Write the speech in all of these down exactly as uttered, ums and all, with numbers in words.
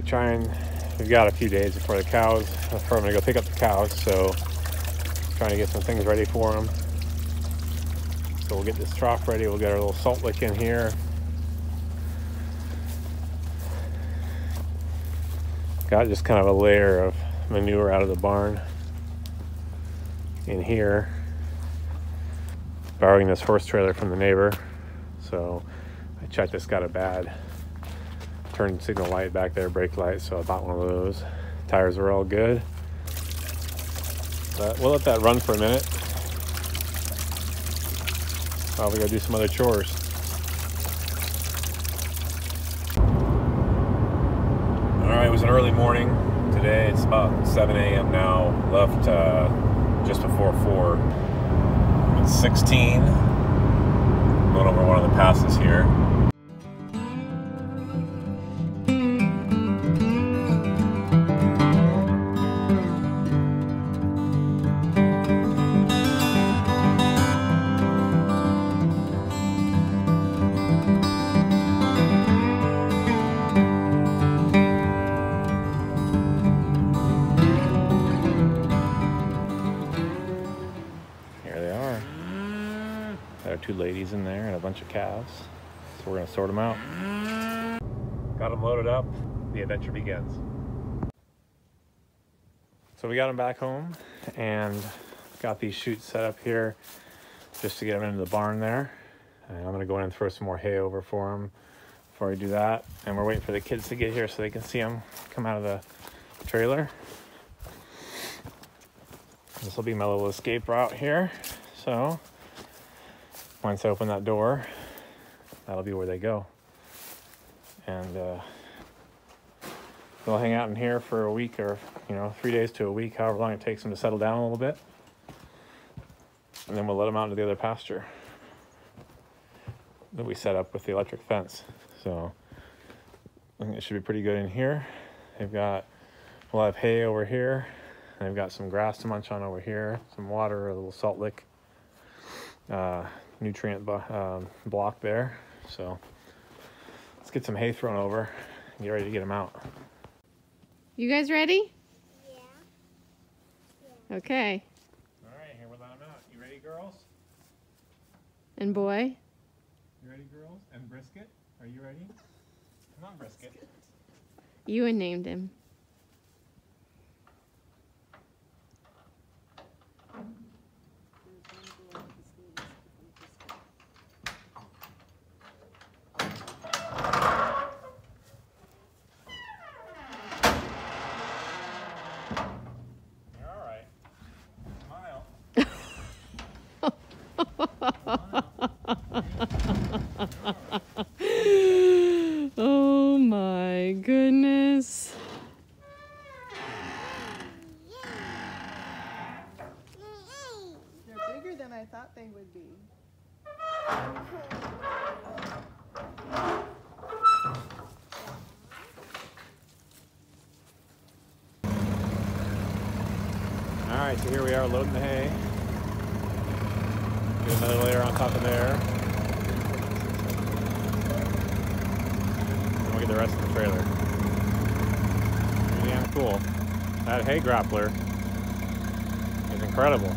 I try and, we've got a few days before the cows, before I'm gonna go pick up the cows, so trying to get some things ready for them. So we'll get this trough ready, we'll get our little salt lick in here. Got just kind of a layer of manure out of the barn in here. Borrowing this horse trailer from the neighbor. So I checked, it's got a bad turn signal light back there, brake light, so I bought one of those. Tires were all good. But we'll let that run for a minute. Probably gotta do some other chores. All right, it was an early morning today. It's about seven A M now. Left uh, just before four. It's sixteen. Going over one of the passes here. Two ladies in there and a bunch of calves, so we're gonna sort them out. Got them loaded up, the adventure begins. So we got them back home and got these chutes set up here just to get them into the barn there, and I'm gonna go in and throw some more hay over for them before I do that. And we're waiting for the kids to get here so they can see them come out of the trailer. This will be my little escape route here, so once I open that door, that'll be where they go. And uh, they'll hang out in here for a week or, you know, three days to a week, however long it takes them to settle down a little bit. And then we'll let them out into the other pasture that we set up with the electric fence. So I think it should be pretty good in here. They've got, we'll have hay over here, and they've got some grass to munch on over here, some water, a little salt lick. Uh, nutrient um, block there. So let's get some hay thrown over and get ready to get them out. You guys ready? Yeah. Yeah. Okay. All right, here we're letting them out. You ready, girls? And boy? You ready, girls? And Brisket? Are you ready? Come on, Brisket. Ewan named him. Oh my goodness. They're bigger than I thought they would be. All right, so here we are loading the hay. Get another layer on top of there. The rest of the trailer. Pretty damn cool. That hay grappler is incredible.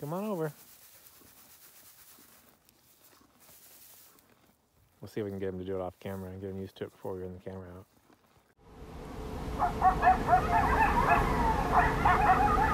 Come on over. We'll see if we can get him to do it off camera and get him used to it before we run the camera out.